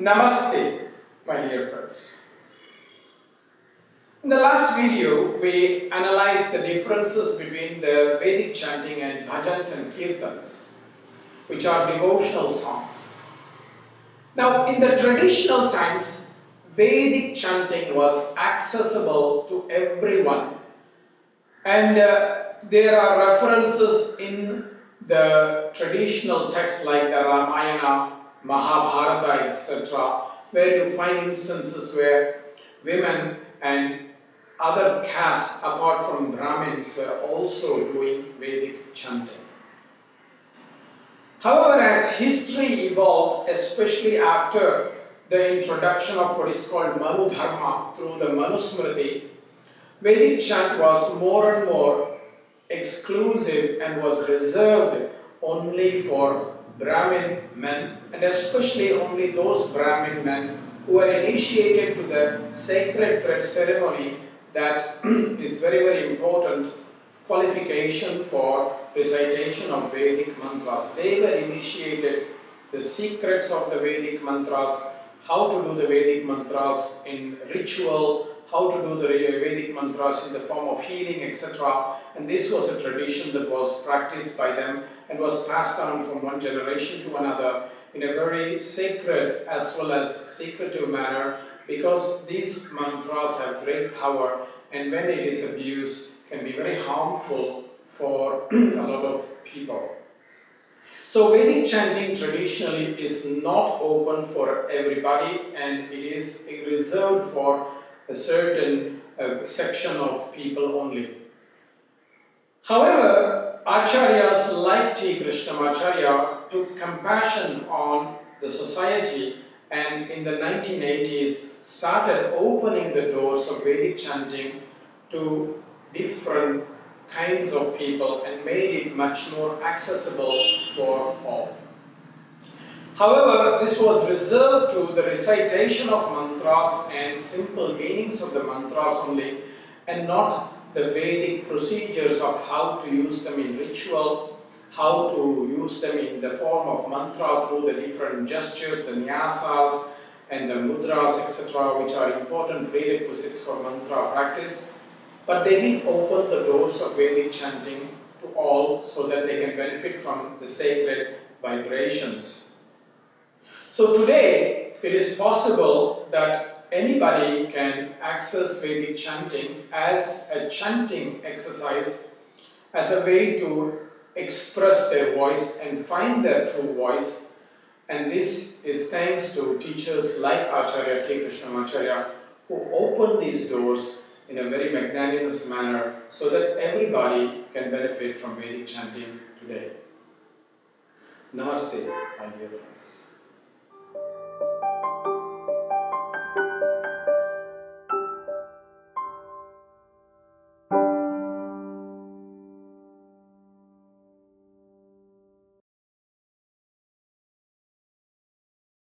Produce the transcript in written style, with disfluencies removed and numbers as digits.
Namaste, my dear friends. In the last video, we analyzed the differences between the Vedic chanting and bhajans and kirtans, which are devotional songs. Now, in the traditional times, Vedic chanting was accessible to everyone, and there are references in the traditional texts like the Ramayana, Mahabharata, etc., where you find instances where women and other castes apart from Brahmins were also doing Vedic chanting. However, as history evolved, especially after the introduction of what is called Manu Dharma through the Manusmriti, Vedic chant was more and more exclusive and was reserved only for Brahmin men, and especially only those Brahmin men who were initiated to the sacred thread ceremony that is very, very important qualification for recitation of Vedic mantras. They were initiated the secrets of the Vedic mantras, how to do the Vedic mantras in ritual, how to do the Vedic mantras in the form of healing, etc. And this was a tradition that was practiced by them and was passed down from one generation to another in a very sacred as well as secretive manner, because these mantras have great power, and when it is abused, can be very harmful for a lot of people. So Vedic chanting traditionally is not open for everybody, and it is reserved for a certain section of people only. However, Acharyas like T. Krishnamacharya took compassion on the society, and in the 1980s started opening the doors of Vedic chanting to different kinds of people and made it much more accessible for all. However, this was reserved to the recitation of mantras and simple meanings of the mantras only, and not the Vedic procedures of how to use them in ritual, how to use them in the form of mantra through the different gestures, the nyasas and the mudras, etc., which are important prerequisites for mantra practice. But they did open the doors of Vedic chanting to all so that they can benefit from the sacred vibrations. So today, it is possible that anybody can access Vedic chanting as a chanting exercise, as a way to express their voice and find their true voice. And this is thanks to teachers like Acharya T. Krishnamacharya, who opened these doors in a very magnanimous manner so that everybody can benefit from Vedic chanting today. Namaste, my dear friends.